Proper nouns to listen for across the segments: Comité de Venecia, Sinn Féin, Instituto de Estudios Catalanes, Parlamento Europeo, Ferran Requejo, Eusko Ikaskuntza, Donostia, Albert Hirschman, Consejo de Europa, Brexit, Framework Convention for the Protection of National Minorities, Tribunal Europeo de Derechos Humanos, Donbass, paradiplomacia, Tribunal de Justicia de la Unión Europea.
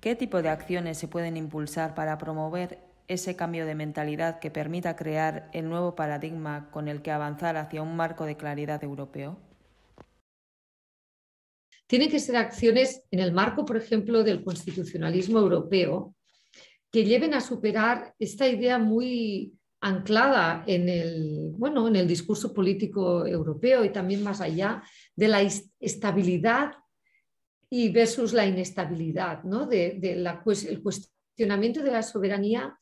¿Qué tipo de acciones se pueden impulsar para promover ese cambio de mentalidad que permita crear el nuevo paradigma con el que avanzar hacia un marco de claridad europeo? Tienen que ser acciones en el marco, por ejemplo, del constitucionalismo europeo, que lleven a superar esta idea muy anclada en el discurso político europeo y también más allá, de la estabilidad y versus la inestabilidad, ¿no? El cuestionamiento de la soberanía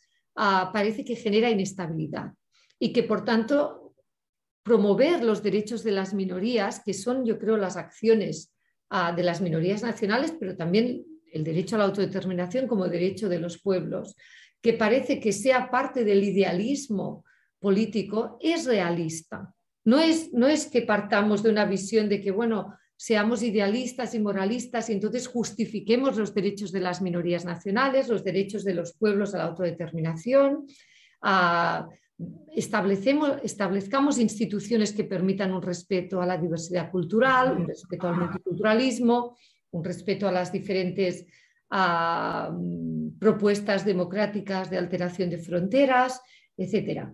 parece que genera inestabilidad y que, por tanto, promover los derechos de las minorías, que son, yo creo, las acciones de las minorías nacionales, pero también el derecho a la autodeterminación como derecho de los pueblos, que parece que sea parte del idealismo político, es realista. No es que partamos de una visión de que, bueno, seamos idealistas y moralistas y entonces justifiquemos los derechos de las minorías nacionales, los derechos de los pueblos a la autodeterminación, establezcamos instituciones que permitan un respeto a la diversidad cultural, un respeto al multiculturalismo, un respeto a las diferentes propuestas democráticas de alteración de fronteras, etc.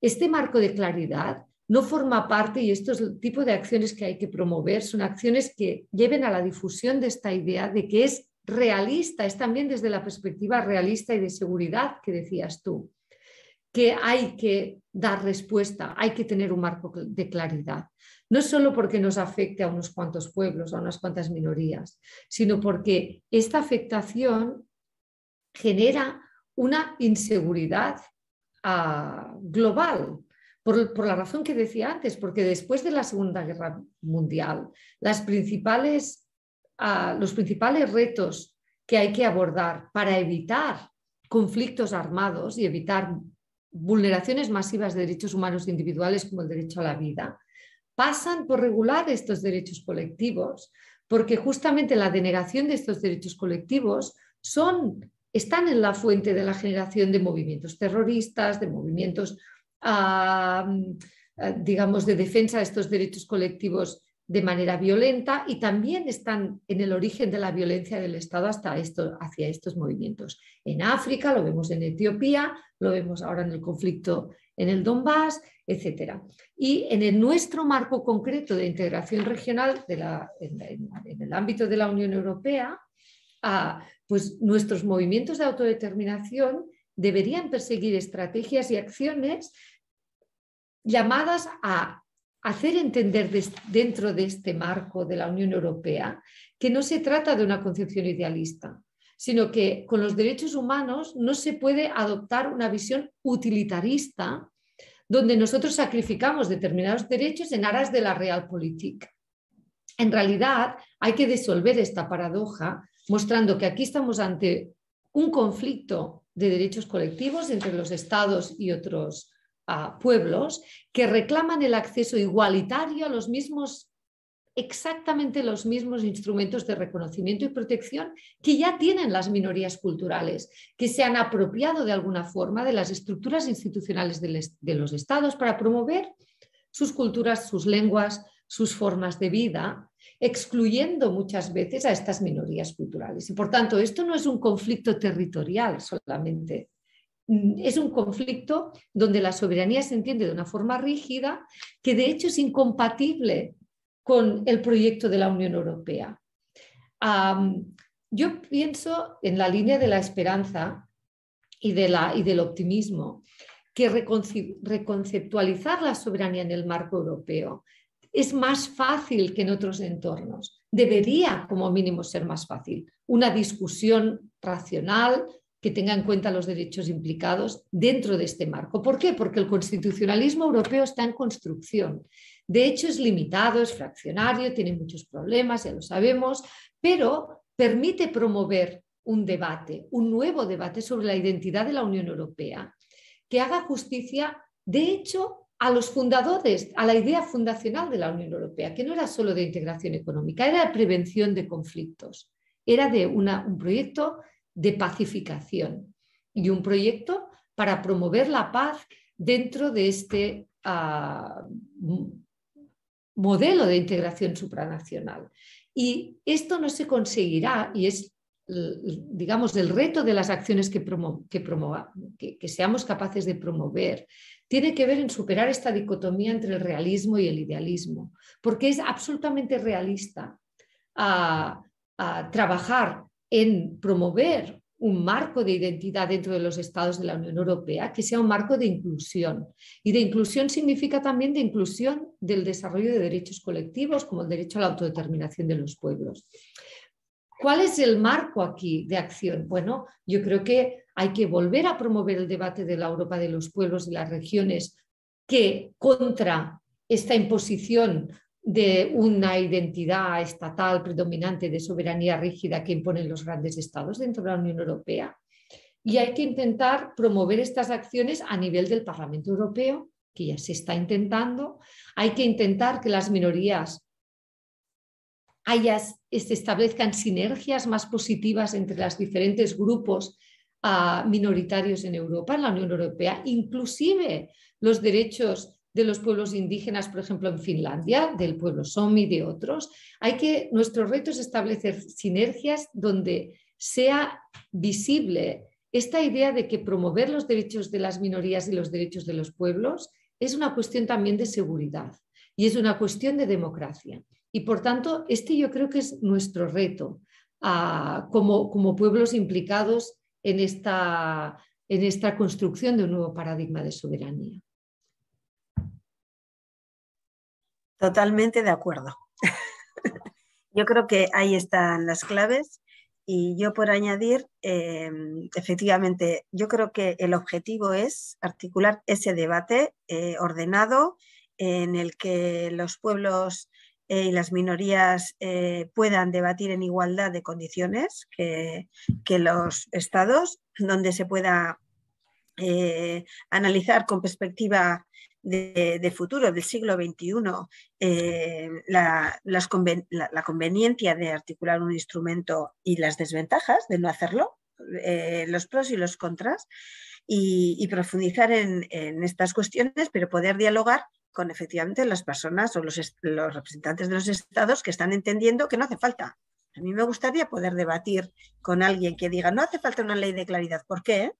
Este marco de claridad no forma parte, y estos tipos de acciones que hay que promover son acciones que lleven a la difusión de esta idea de que es realista, es también desde la perspectiva realista y de seguridad que decías tú, que hay que dar respuesta, hay que tener un marco de claridad. No solo porque nos afecte a unos cuantos pueblos, a unas cuantas minorías, sino porque esta afectación genera una inseguridad global. Por la razón que decía antes, porque después de la Segunda Guerra Mundial, los principales retos que hay que abordar para evitar conflictos armados y evitar vulneraciones masivas de derechos humanos individuales como el derecho a la vida, pasan por regular estos derechos colectivos, porque justamente la denegación de estos derechos colectivos están en la fuente de la generación de movimientos terroristas, de movimientos digamos, de defensa de estos derechos colectivos de manera violenta, y también están en el origen de la violencia del Estado hacia estos movimientos. En África, lo vemos en Etiopía, lo vemos ahora en el conflicto en el Donbass, etc. Y en nuestro marco concreto de integración regional en el ámbito de la Unión Europea, pues nuestros movimientos de autodeterminación deberían perseguir estrategias y acciones llamadas a hacer entender dentro de este marco de la Unión Europea que no se trata de una concepción idealista, sino que con los derechos humanos no se puede adoptar una visión utilitarista donde nosotros sacrificamos determinados derechos en aras de la realpolitik. En realidad, hay que disolver esta paradoja mostrando que aquí estamos ante un conflicto de derechos colectivos entre los estados y otros pueblos que reclaman el acceso igualitario a exactamente los mismos instrumentos de reconocimiento y protección que ya tienen las minorías culturales, que se han apropiado de alguna forma de las estructuras institucionales de los estados para promover sus culturas, sus lenguas, sus formas de vida, excluyendo muchas veces a estas minorías culturales. Y por tanto, esto no es un conflicto territorial solamente, es un conflicto donde la soberanía se entiende de una forma rígida, que de hecho es incompatible con el proyecto de la Unión Europea. Yo pienso en la línea de la esperanza y del optimismo, que reconceptualizar la soberanía en el marco europeo es más fácil que en otros entornos. Debería, como mínimo, ser más fácil. Una discusión racional que tenga en cuenta los derechos implicados dentro de este marco. ¿Por qué? Porque el constitucionalismo europeo está en construcción. De hecho, es limitado, es fraccionario, tiene muchos problemas, ya lo sabemos, pero permite promover un debate, un nuevo debate sobre la identidad de la Unión Europea, que haga justicia, de hecho, a los fundadores, a la idea fundacional de la Unión Europea, que no era solo de integración económica, era de prevención de conflictos, era de un proyecto de pacificación y un proyecto para promover la paz dentro de este modelo de integración supranacional. Y esto no se conseguirá, y es digamos, el reto de las acciones que seamos capaces de promover tiene que ver en superar esta dicotomía entre el realismo y el idealismo, porque es absolutamente realista a trabajar en promover un marco de identidad dentro de los estados de la Unión Europea que sea un marco de inclusión. Y de inclusión significa también de inclusión del desarrollo de derechos colectivos, como el derecho a la autodeterminación de los pueblos. ¿Cuál es el marco aquí de acción? Bueno, yo creo que hay que volver a promover el debate de la Europa de los pueblos y las regiones que contra esta imposición de una identidad estatal predominante de soberanía rígida que imponen los grandes estados dentro de la Unión Europea. Y hay que intentar promover estas acciones a nivel del Parlamento Europeo, que ya se está intentando. Hay que intentar que las minorías se establezcan sinergias más positivas entre los diferentes grupos minoritarios en Europa, en la Unión Europea, inclusive los derechos de los pueblos indígenas, por ejemplo, en Finlandia, del pueblo Somi, de otros. Nuestro reto es establecer sinergias donde sea visible esta idea de que promover los derechos de las minorías y los derechos de los pueblos es una cuestión también de seguridad y es una cuestión de democracia. Y por tanto, este yo creo que es nuestro reto como pueblos implicados en esta construcción de un nuevo paradigma de soberanía. Totalmente de acuerdo. Yo creo que ahí están las claves y yo por añadir, efectivamente, yo creo que el objetivo es articular ese debate ordenado en el que los pueblos y las minorías puedan debatir en igualdad de condiciones que los estados, donde se pueda analizar con perspectiva de futuro del siglo XXI la conveniencia de articular un instrumento y las desventajas de no hacerlo, los pros y los contras, y profundizar en estas cuestiones, pero poder dialogar con efectivamente las personas o los representantes de los estados que están entendiendo que no hace falta. A mí me gustaría poder debatir con alguien que diga no hace falta una ley de claridad, ¿por qué?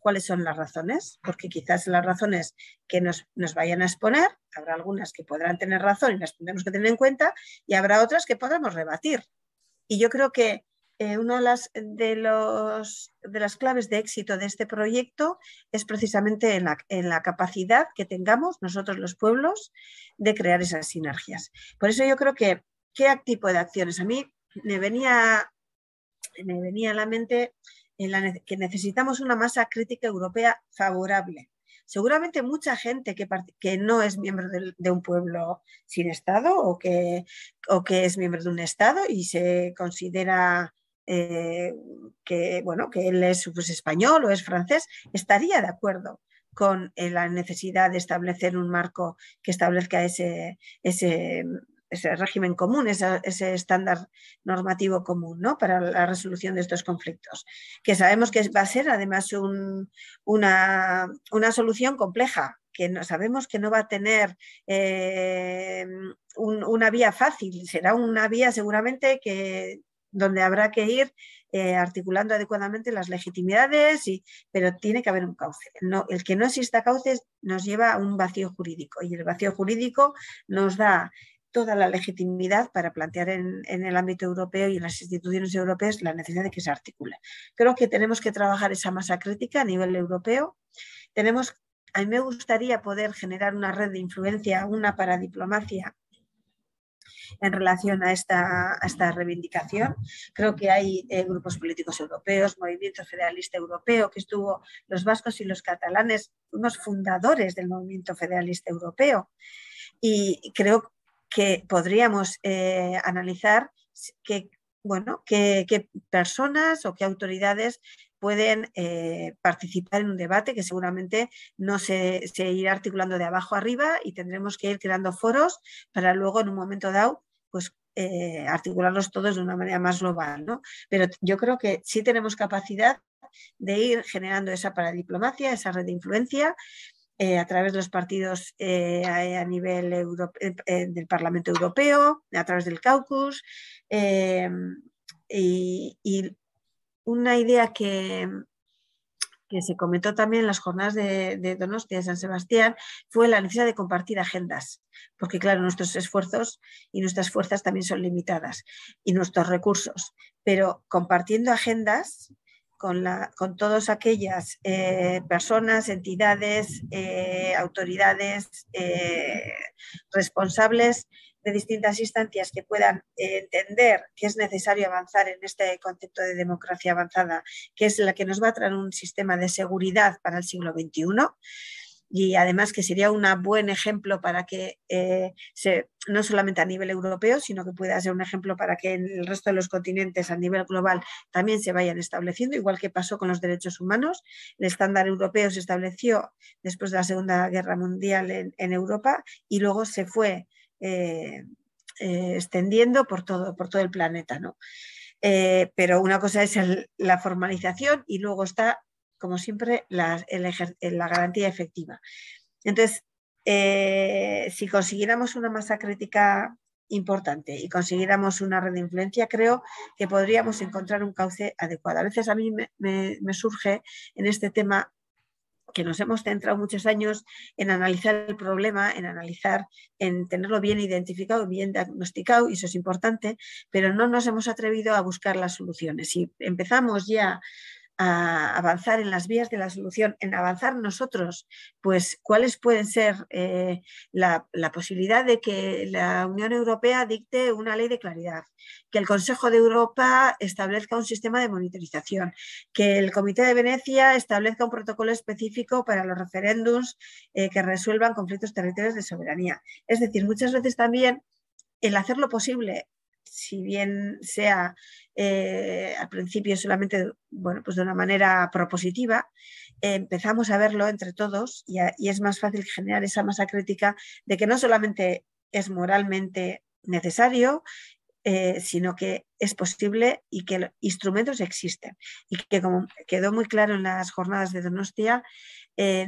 ¿Cuáles son las razones? Porque quizás las razones que nos vayan a exponer, habrá algunas que podrán tener razón y las tendremos que tener en cuenta, y habrá otras que podremos rebatir. Y yo creo que una de las claves de éxito de este proyecto es precisamente en la capacidad que tengamos nosotros los pueblos de crear esas sinergias. Por eso yo creo que, ¿qué tipo de acciones? A mí me venía a la mente que necesitamos una masa crítica europea favorable. Seguramente mucha gente que no es miembro de un pueblo sin Estado o que es miembro de un Estado y se considera que él es pues, español o es francés, estaría de acuerdo con la necesidad de establecer un marco que establezca ese régimen común, ese estándar normativo común, ¿no? Para la resolución de estos conflictos, que sabemos que va a ser además una solución compleja, que no, sabemos que no va a tener una vía fácil, será una vía seguramente donde habrá que ir articulando adecuadamente las legitimidades, pero tiene que haber un cauce. No, el que no exista cauce nos lleva a un vacío jurídico y el vacío jurídico nos da toda la legitimidad para plantear en el ámbito europeo y en las instituciones europeas la necesidad de que se articule. Creo que tenemos que trabajar esa masa crítica a nivel europeo. A mí me gustaría poder generar una red de influencia, una paradiplomacia en relación a esta reivindicación. Creo que hay grupos políticos europeos, movimiento federalista europeo, que estuvo los vascos y los catalanes, unos fundadores del movimiento federalista europeo. Y creo que podríamos analizar qué personas o qué autoridades pueden participar en un debate que seguramente no se irá articulando de abajo arriba y tendremos que ir creando foros para luego en un momento dado pues, articularlos todos de una manera más global, ¿no? Pero yo creo que sí tenemos capacidad de ir generando esa paradiplomacia, esa red de influencia, a través de los partidos a nivel del Parlamento Europeo, a través del caucus, Y una idea que se comentó también en las jornadas de Donostia, de San Sebastián, fue la necesidad de compartir agendas, porque claro, nuestros esfuerzos y nuestras fuerzas también son limitadas y nuestros recursos, pero compartiendo agendas con todas aquellas personas, entidades, autoridades responsables de distintas instancias que puedan entender que es necesario avanzar en este concepto de democracia avanzada, que es la que nos va a traer un sistema de seguridad para el siglo XXI, y además que sería un buen ejemplo para que, no solamente a nivel europeo, sino que pueda ser un ejemplo para que en el resto de los continentes a nivel global también se vayan estableciendo, igual que pasó con los derechos humanos. El estándar europeo se estableció después de la Segunda Guerra Mundial en Europa y luego se fue extendiendo por todo el planeta, ¿no? Pero una cosa es la formalización y luego está, como siempre, la garantía efectiva. Entonces, si consiguiéramos una masa crítica importante y consiguiéramos una red de influencia, creo que podríamos encontrar un cauce adecuado. A veces a mí me surge en este tema que nos hemos centrado muchos años en analizar el problema, en tenerlo bien identificado, bien diagnosticado, y eso es importante, pero no nos hemos atrevido a buscar las soluciones. Si empezamos ya a avanzar en las vías de la solución, en avanzar nosotros, pues cuáles pueden ser la posibilidad de que la Unión Europea dicte una ley de claridad, que el Consejo de Europa establezca un sistema de monitorización, que el Comité de Venecia establezca un protocolo específico para los referéndums que resuelvan conflictos territoriales de soberanía. Es decir, muchas veces también el hacer lo posible, si bien sea al principio solamente, bueno, pues de una manera propositiva, empezamos a verlo entre todos y es más fácil generar esa masa crítica de que no solamente es moralmente necesario, sino que es posible y que los instrumentos existen. Y que, como quedó muy claro en las jornadas de Donostia,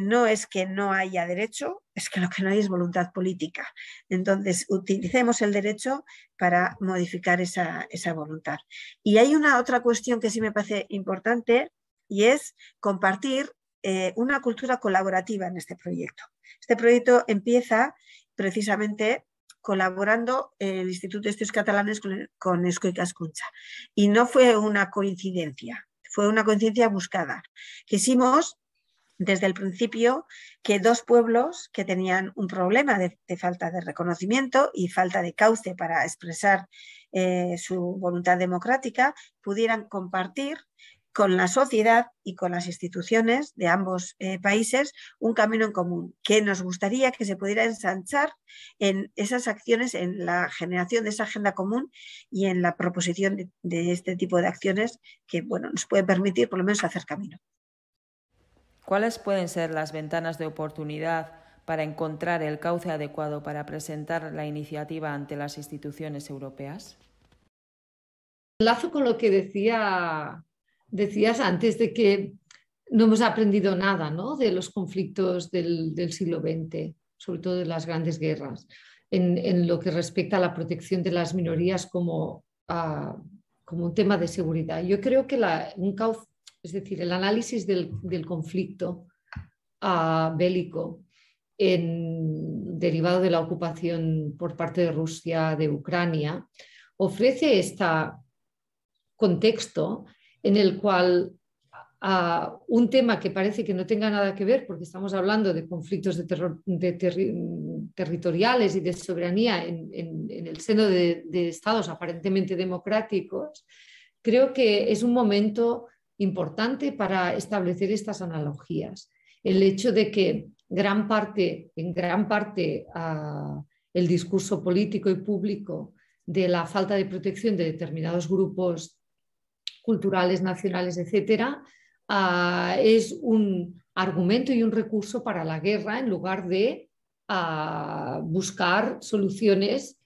no es que no haya derecho, es que lo que no hay es voluntad política. Entonces, utilicemos el derecho para modificar esa voluntad. Y hay una otra cuestión que sí me parece importante, y es compartir una cultura colaborativa en este proyecto. Este proyecto empieza precisamente colaborando el Instituto de Estudios Catalanes con Eusko Ikaskuntza. Y no fue una coincidencia, buscada. Quisimos desde el principio que dos pueblos que tenían un problema de falta de reconocimiento y falta de cauce para expresar su voluntad democrática pudieran compartir con la sociedad y con las instituciones de ambos países un camino en común, que nos gustaría que se pudiera ensanchar en esas acciones, en la generación de esa agenda común y en la proposición de este tipo de acciones que, bueno, nos puede permitir por lo menos hacer camino. ¿Cuáles pueden ser las ventanas de oportunidad para encontrar el cauce adecuado para presentar la iniciativa ante las instituciones europeas? Enlazo con lo que decías antes, de que no hemos aprendido nada, ¿no?, de los conflictos del siglo XX, sobre todo de las grandes guerras, en lo que respecta a la protección de las minorías como un tema de seguridad. Yo creo que es decir, el análisis del conflicto bélico derivado de la ocupación por parte de Rusia de Ucrania ofrece este contexto en el cual un tema que parece que no tenga nada que ver, porque estamos hablando de conflictos territoriales y de soberanía en el seno de estados aparentemente democráticos, creo que es un momento importante para establecer estas analogías. El hecho de que en gran parte el discurso político y público de la falta de protección de determinados grupos culturales, nacionales, etcétera, es un argumento y un recurso para la guerra en lugar de buscar soluciones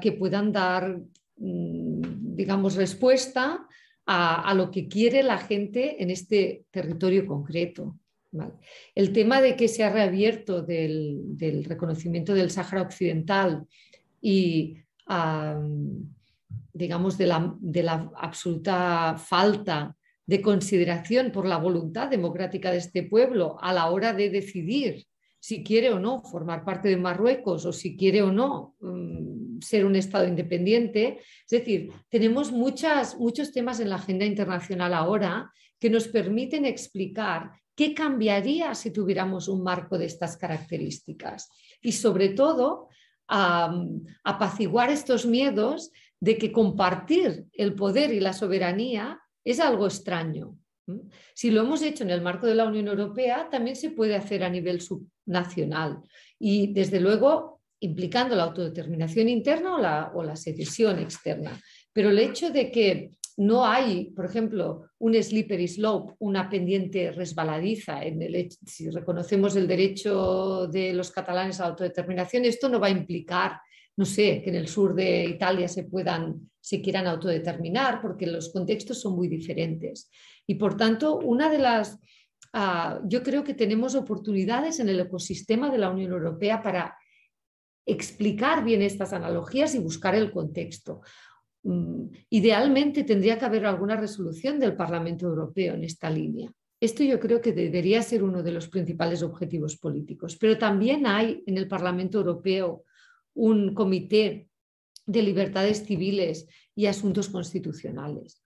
que puedan dar, digamos, respuesta a lo que quiere la gente en este territorio concreto, ¿vale? El tema de que se ha reabierto del reconocimiento del Sáhara Occidental y digamos, de la absoluta falta de consideración por la voluntad democrática de este pueblo a la hora de decidir si quiere o no formar parte de Marruecos o si quiere o no ser un Estado independiente. Es decir, tenemos muchos temas en la agenda internacional ahora que nos permiten explicar qué cambiaría si tuviéramos un marco de estas características y, sobre todo, apaciguar estos miedos de que compartir el poder y la soberanía es algo extraño. Si lo hemos hecho en el marco de la Unión Europea, también se puede hacer a nivel subnacional y, desde luego, implicando la autodeterminación interna o la secesión externa. Pero el hecho de que no hay, por ejemplo, un slippery slope, una pendiente resbaladiza, si reconocemos el derecho de los catalanes a la autodeterminación, esto no va a implicar, no sé, que en el sur de Italia se quieran autodeterminar, porque los contextos son muy diferentes. Y por tanto, yo creo que tenemos oportunidades en el ecosistema de la Unión Europea para explicar bien estas analogías y buscar el contexto. Idealmente tendría que haber alguna resolución del Parlamento Europeo en esta línea. Esto yo creo que debería ser uno de los principales objetivos políticos. Pero también hay en el Parlamento Europeo un comité de libertades civiles y asuntos constitucionales,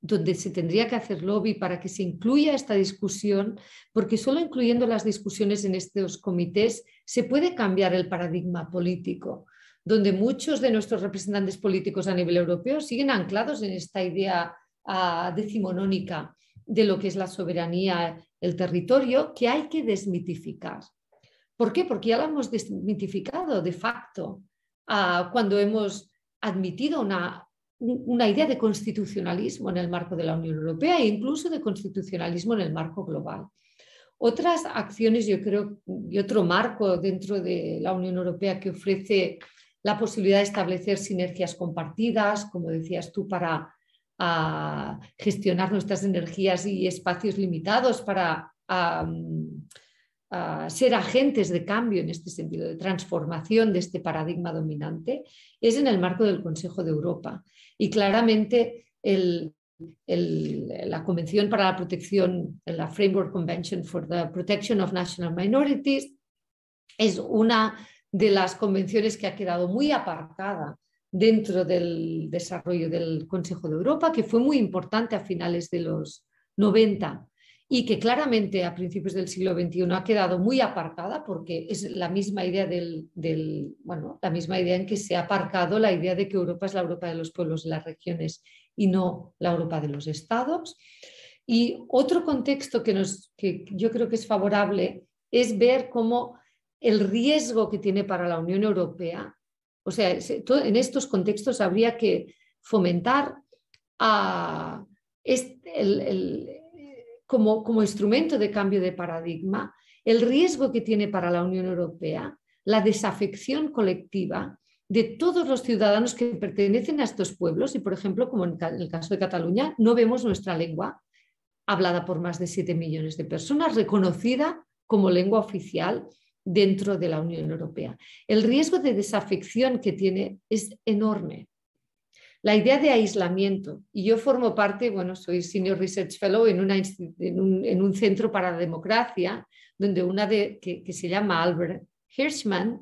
donde se tendría que hacer lobby para que se incluya esta discusión, porque solo incluyendo las discusiones en estos comités se puede cambiar el paradigma político, donde muchos de nuestros representantes políticos a nivel europeo siguen anclados en esta idea decimonónica de lo que es la soberanía, el territorio, que hay que desmitificar. ¿Por qué? Porque ya la hemos desmitificado de facto cuando hemos admitido una idea de constitucionalismo en el marco de la Unión Europea e incluso de constitucionalismo en el marco global. Otras acciones, yo creo, y otro marco dentro de la Unión Europea que ofrece la posibilidad de establecer sinergias compartidas, como decías tú, para gestionar nuestras energías y espacios limitados, para ser agentes de cambio en este sentido, de transformación de este paradigma dominante, es en el marco del Consejo de Europa. Y claramente la Convención para la Protección, la Framework Convention for the Protection of National Minorities, es una de las convenciones que ha quedado muy aparcada dentro del desarrollo del Consejo de Europa, que fue muy importante a finales de los 90. Y que claramente a principios del siglo XXI ha quedado muy aparcada, porque es la misma idea la misma idea en que se ha aparcado la idea de que Europa es la Europa de los pueblos y las regiones y no la Europa de los estados. Y otro contexto que yo creo que es favorable es ver cómo el riesgo que tiene para la Unión Europea, o sea, en estos contextos habría que fomentar como instrumento de cambio de paradigma, el riesgo que tiene para la Unión Europea la desafección colectiva de todos los ciudadanos que pertenecen a estos pueblos y, por ejemplo, como en el caso de Cataluña, no vemos nuestra lengua hablada por más de 7 millones de personas, reconocida como lengua oficial dentro de la Unión Europea. El riesgo de desafección que tiene es enorme. La idea de aislamiento, y yo formo parte, soy Senior Research Fellow en un centro para la democracia, donde que se llama Albert Hirschman,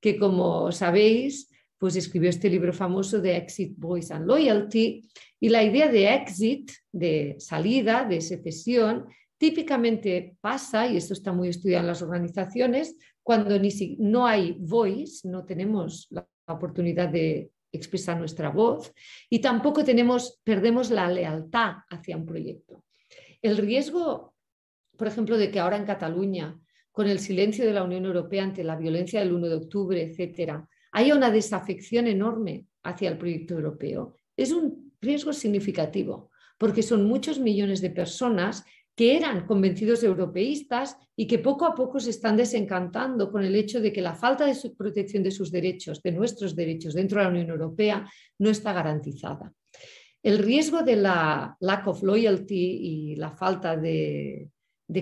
que como sabéis, pues escribió este libro famoso de Exit, Voice and Loyalty, y la idea de exit, de salida, de secesión, típicamente pasa, y esto está muy estudiado en las organizaciones, cuando no hay voice, no tenemos la oportunidad de expresar nuestra voz y tampoco perdemos la lealtad hacia un proyecto. El riesgo, por ejemplo, de que ahora en Cataluña, con el silencio de la Unión Europea ante la violencia del 1 de octubre, etcétera, haya una desafección enorme hacia el proyecto europeo, es un riesgo significativo, porque son muchos millones de personas que eran convencidos europeístas y que poco a poco se están desencantando con el hecho de que la falta de protección de sus derechos, de nuestros derechos dentro de la Unión Europea, no está garantizada. El riesgo de la lack of loyalty y la falta de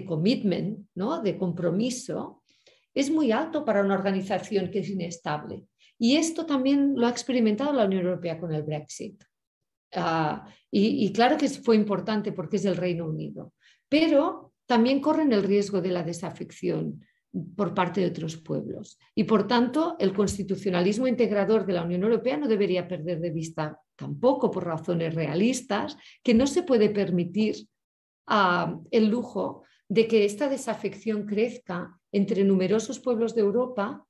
commitment, ¿no?, de compromiso, es muy alto para una organización que es inestable. Y esto también lo ha experimentado la Unión Europea con el Brexit. Y claro que fue importante porque es el Reino Unido, pero también corren el riesgo de la desafección por parte de otros pueblos. Y por tanto, el constitucionalismo integrador de la Unión Europea no debería perder de vista tampoco, por razones realistas, que no se puede permitir el lujo de que esta desafección crezca entre numerosos pueblos de Europa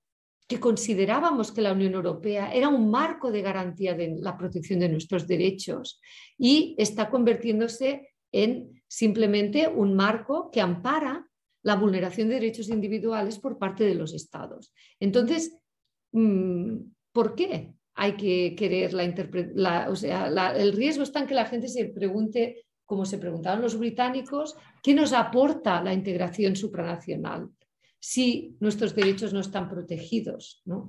que considerábamos que la Unión Europea era un marco de garantía de la protección de nuestros derechos y está convirtiéndose en simplemente un marco que ampara la vulneración de derechos individuales por parte de los Estados. Entonces, ¿por qué hay que querer la interpretación? El riesgo está en que la gente se pregunte, como se preguntaron los británicos, ¿qué nos aporta la integración supranacional si nuestros derechos no están protegidos, ¿no?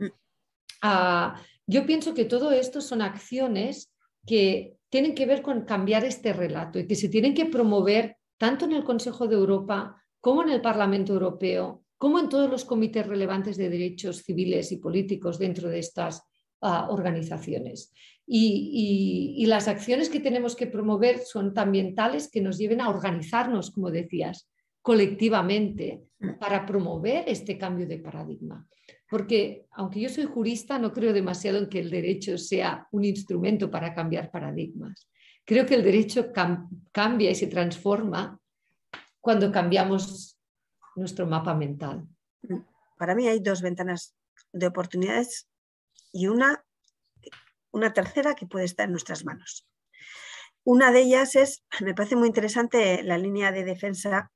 Yo pienso que todo esto son acciones que tienen que ver con cambiar este relato y que se tienen que promover tanto en el Consejo de Europa como en el Parlamento Europeo, como en todos los comités relevantes de derechos civiles y políticos dentro de estas organizaciones. Y las acciones que tenemos que promover son también tales que nos lleven a organizarnos, como decías, colectivamente para promover este cambio de paradigma. Porque, aunque yo soy jurista, no creo demasiado en que el derecho sea un instrumento para cambiar paradigmas. Creo que el derecho cambia y se transforma cuando cambiamos nuestro mapa mental. Para mí hay dos ventanas de oportunidades y una tercera que puede estar en nuestras manos. Una de ellas es, me parece muy interesante, la línea de defensa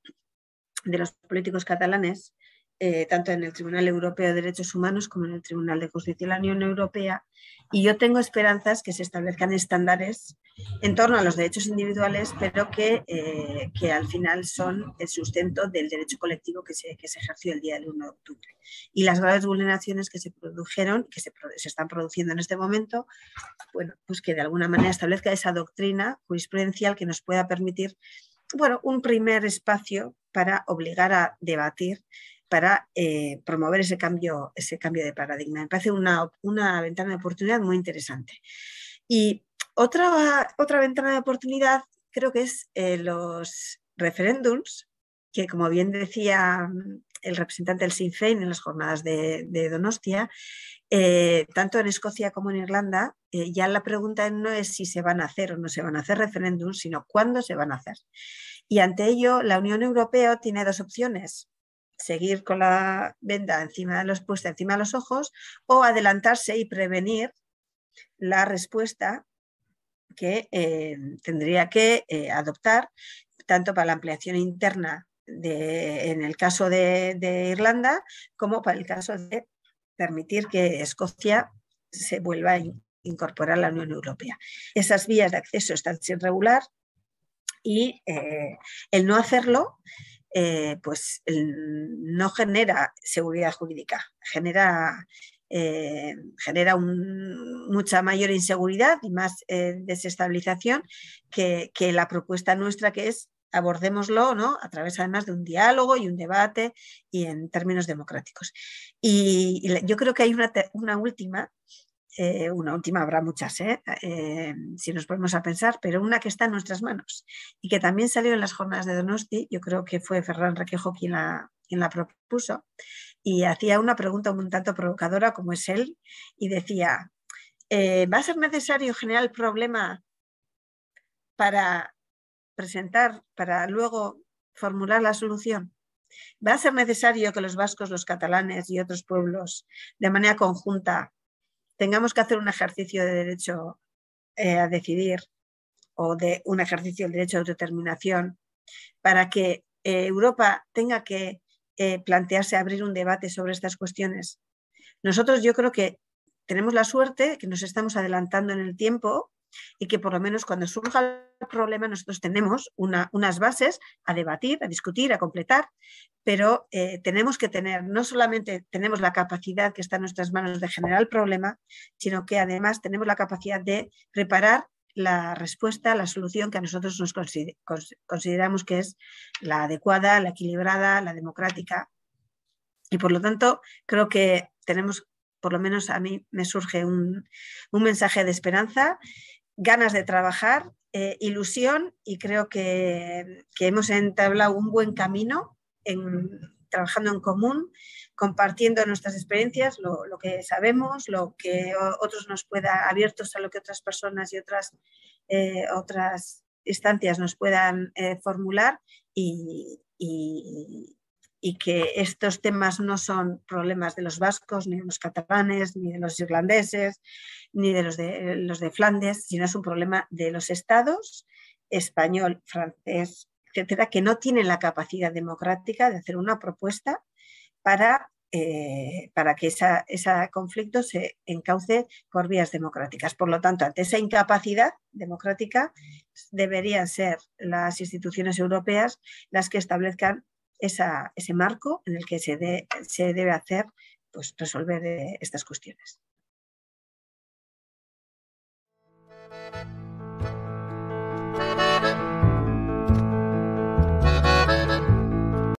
de los políticos catalanes, tanto en el Tribunal Europeo de Derechos Humanos como en el Tribunal de Justicia de la Unión Europea, y yo tengo esperanzas que se establezcan estándares en torno a los derechos individuales, pero que al final son el sustento del derecho colectivo que se ejerció el día del 1 de octubre. Y las graves vulneraciones que se produjeron, que se están produciendo en este momento, bueno, pues que de alguna manera establezca esa doctrina jurisprudencial que nos pueda permitir, bueno, un primer espacio para obligar a debatir, para promover ese cambio de paradigma. Me parece una ventana de oportunidad muy interesante. Y otra ventana de oportunidad creo que es los referéndums, que como bien decía el representante del Sinn Féin en las jornadas de Donostia, tanto en Escocia como en Irlanda, ya la pregunta no es si se van a hacer o no se van a hacer referéndums, sino cuándo se van a hacer. Y ante ello la Unión Europea tiene dos opciones: seguir con la venda puesta encima de los ojos o adelantarse y prevenir la respuesta que tendría que adoptar tanto para la ampliación interna en el caso de Irlanda como para el caso de permitir que Escocia se vuelva a incorporar a la Unión Europea. Esas vías de acceso están sin regular y el no hacerlo pues no genera seguridad jurídica, genera mucha mayor inseguridad y más desestabilización que la propuesta nuestra, que es abordémoslo, ¿no?, a través además de un diálogo y un debate y en términos democráticos. Y yo creo que hay una última. Una última, habrá muchas, si nos ponemos a pensar, pero una que está en nuestras manos y que también salió en las jornadas de Donosti. Yo creo que fue Ferran Requejo quien la propuso y hacía una pregunta un tanto provocadora como es él, y decía, ¿va a ser necesario generar el problema para presentar, para luego formular la solución? ¿Va a ser necesario que los vascos, los catalanes y otros pueblos de manera conjunta tengamos que hacer un ejercicio de derecho a decidir o de un ejercicio del derecho de autodeterminación para que Europa tenga que plantearse abrir un debate sobre estas cuestiones? Nosotros yo creo que tenemos la suerte que nos estamos adelantando en el tiempo y que por lo menos cuando surja el problema nosotros tenemos unas bases a debatir, a discutir, a completar, pero tenemos que tener, no solamente tenemos la capacidad que está en nuestras manos de generar el problema, sino que además tenemos la capacidad de preparar la respuesta, la solución que a nosotros nos consideramos que es la adecuada, la equilibrada, la democrática. Y por lo tanto creo que tenemos por lo menos a mí me surge un mensaje de esperanza, ganas de trabajar, ilusión, y creo que hemos entablado un buen camino trabajando en común, compartiendo nuestras experiencias, lo que sabemos, lo que otros nos pueda, abiertos a lo que otras personas y otras instancias nos puedan formular, y que estos temas no son problemas de los vascos, ni de los catalanes, ni de los irlandeses, ni de los de Flandes, sino es un problema de los estados, español, francés, etcétera, que no tienen la capacidad democrática de hacer una propuesta para que ese conflicto se encauce por vías democráticas. Por lo tanto, ante esa incapacidad democrática, deberían ser las instituciones europeas las que establezcan ese marco en el que se debe hacer, pues, resolver estas cuestiones.